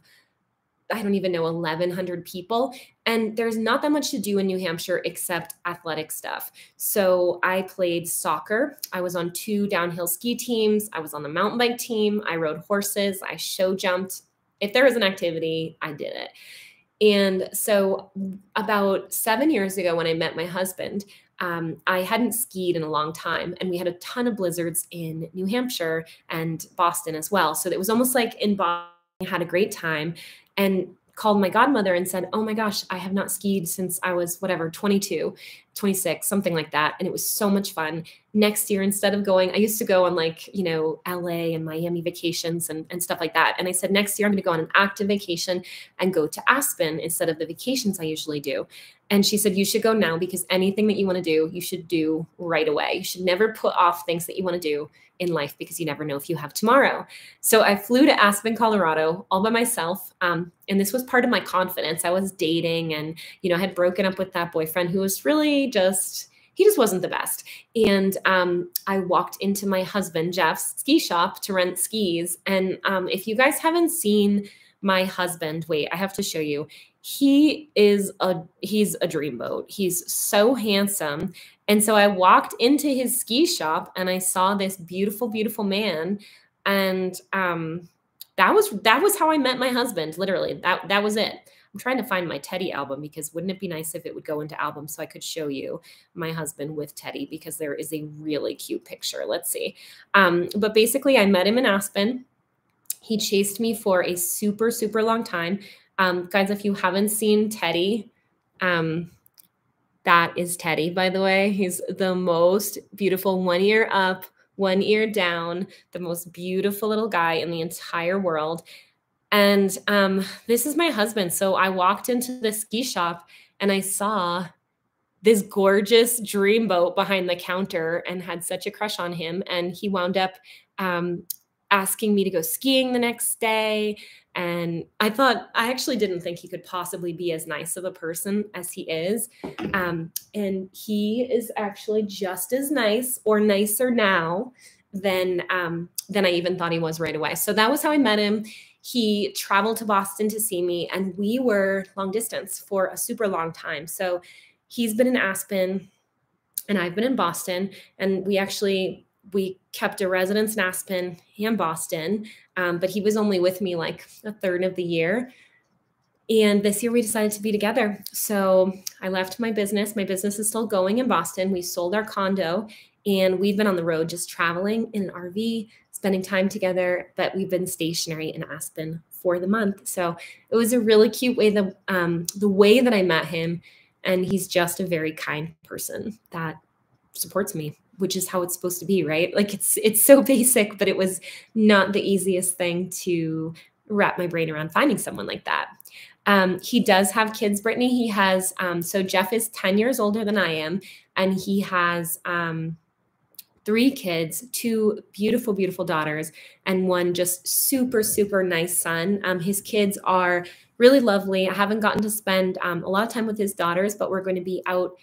I don't even know, 1,100 people. And there's not that much to do in New Hampshire except athletic stuff. So I played soccer. I was on 2 downhill ski teams. I was on the mountain bike team. I rode horses. I show jumped. If there was an activity, I did it. And so about 7 years ago, when I met my husband, I hadn't skied in a long time, and we had a ton of blizzards in New Hampshire and Boston as well. So it was almost like in Boston, I had a great time, and called my godmother and said, oh my gosh, I have not skied since I was whatever, 22, 26, something like that. And it was so much fun. Next year, instead of going, I used to go on like, you know, LA and Miami vacations and stuff like that. And I said, next year, I'm going to go on an active vacation and go to Aspen instead of the vacations I usually do. And she said, you should go now, because anything that you want to do, you should do right away. You should never put off things that you want to do in life, because you never know if you have tomorrow. So I flew to Aspen, Colorado all by myself. And this was part of my confidence. I was dating, and, you know, I had broken up with that boyfriend who was really just, he just wasn't the best. And I walked into my husband, Jeff's ski shop to rent skis. And if you guys haven't seen my husband, wait, I have to show you. He's a dreamboat. He's so handsome. And so I walked into his ski shop, and I saw this beautiful, beautiful man. And that was how I met my husband. Literally, that was it. I'm trying to find my Teddy album, because wouldn't it be nice if it would go into album so I could show you my husband with Teddy, because there is a really cute picture. Let's see. But basically, I met him in Aspen. He chased me for a super, super long time. Guys, if you haven't seen Teddy, that is Teddy, by the way. He's the most beautiful, one ear up, one ear down, the most beautiful little guy in the entire world. And this is my husband. So I walked into the ski shop, and I saw this gorgeous dreamboat behind the counter, and had such a crush on him. And he wound up asking me to go skiing the next day. And I actually didn't think he could possibly be as nice of a person as he is. And he is actually just as nice or nicer now than I even thought he was right away. So that was how I met him. He traveled to Boston to see me, and we were long distance for a super long time. So he's been in Aspen, and I've been in Boston, and we kept a residence in Aspen and Boston, but he was only with me like a third of the year. And this year we decided to be together. So I left my business. My business is still going in Boston. We sold our condo, and we've been on the road just traveling in an RV, spending time together, but we've been stationary in Aspen for the month. So it was a really cute way, the way that I met him. And he's just a very kind person that supports me, which is how it's supposed to be, right? Like it's so basic, but it was not the easiest thing to wrap my brain around, finding someone like that. He does have kids, Brittany. He has, so Jeff is 10 years older than I am, and he has 3 kids, 2 beautiful, beautiful daughters, and 1 just super, super nice son. His kids are really lovely. I haven't gotten to spend a lot of time with his daughters, but we're going to be out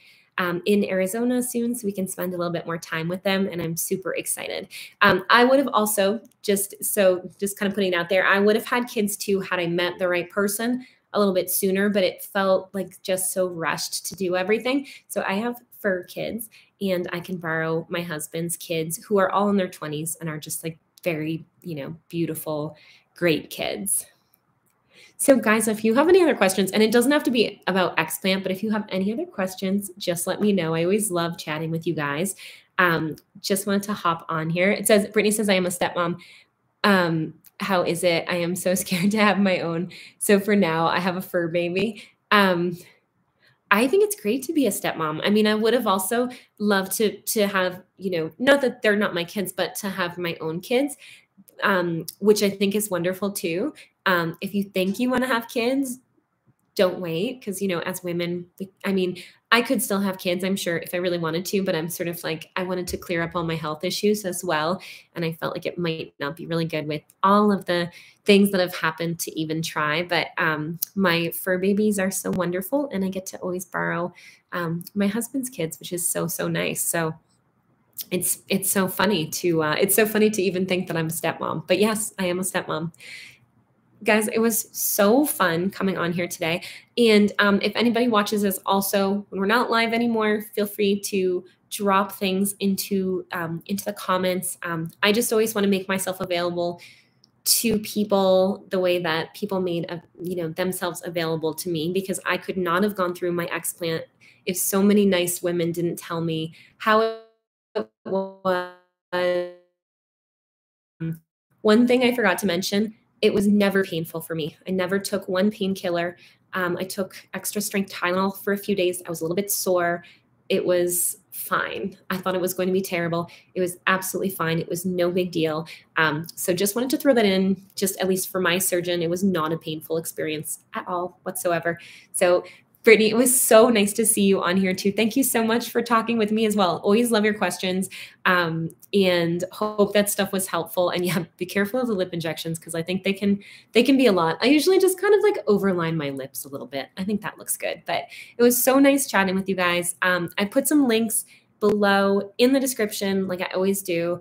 in Arizona soon, so we can spend a little bit more time with them. And I'm super excited. I would have also, just kind of putting it out there, I would have had kids too had I met the right person a little bit sooner, but it felt like just so rushed to do everything. So I have fur kids, and I can borrow my husband's kids, who are all in their 20s and are just like very, you know, beautiful, great kids. So guys, if you have any other questions, and it doesn't have to be about explant, but if you have any other questions, just let me know. I always love chatting with you guys. Just wanted to hop on here. It says, Brittany says, I am a stepmom. How is it? I am so scared to have my own. So for now, I have a fur baby. I think it's great to be a stepmom. I mean, I would have also loved to have, you know, not that they're not my kids, but to have my own kids, which I think is wonderful too. If you think you want to have kids, don't wait. Cause you know, as women, I mean, I could still have kids, I'm sure, if I really wanted to, but I'm sort of like, I wanted to clear up all my health issues as well. And I felt like it might not be really good with all of the things that have happened to even try. But my fur babies are so wonderful, and I get to always borrow my husband's kids, which is so, so nice. So it's so funny to, it's so funny to even think that I'm a stepmom, but yes, I am a stepmom. Guys, it was so fun coming on here today. And if anybody watches this also, when we're not live anymore, feel free to drop things into the comments. I just always want to make myself available to people the way that people made you know, themselves available to me, because I could not have gone through my explant if so many nice women didn't tell me how it was. One thing I forgot to mention, it was never painful for me. I never took one painkiller. I took extra strength Tylenol for a few days. I was a little bit sore. It was fine. I thought it was going to be terrible. It was absolutely fine. It was no big deal. So just wanted to throw that in, just at least for my surgeon, it was not a painful experience at all whatsoever. So Brittany, it was so nice to see you on here too. Thank you so much for talking with me as well. Always love your questions, and hope that stuff was helpful. And yeah, be careful of the lip injections, because I think they can be a lot. I usually just kind of like overline my lips a little bit. I think that looks good, but it was so nice chatting with you guys. I put some links below in the description, like I always do.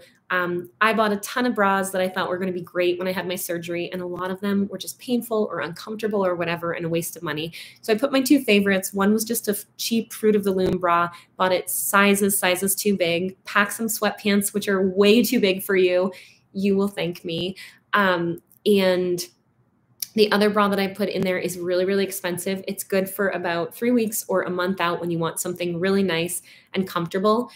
I bought a ton of bras that I thought were going to be great when I had my surgery, and a lot of them were just painful or uncomfortable or whatever and a waste of money. So I put my two favorites. One was just a cheap Fruit of the Loom bra, bought it sizes too big, pack some sweatpants, which are way too big for you. You will thank me. And the other bra that I put in there is really, really expensive. It's good for about 3 weeks or a month out when you want something really nice and comfortable.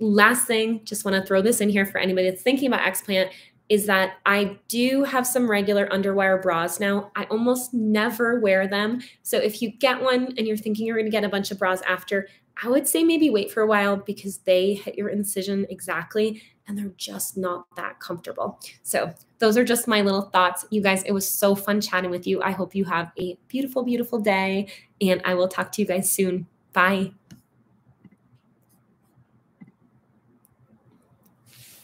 Last thing, just want to throw this in here for anybody that's thinking about explant, is that I do have some regular underwire bras now. I almost never wear them. So if you get one and you're thinking you're going to get a bunch of bras after, I would say maybe wait for a while, because they hit your incision exactly, and they're just not that comfortable. So those are just my little thoughts. You guys, it was so fun chatting with you. I hope you have a beautiful, beautiful day, and I will talk to you guys soon. Bye.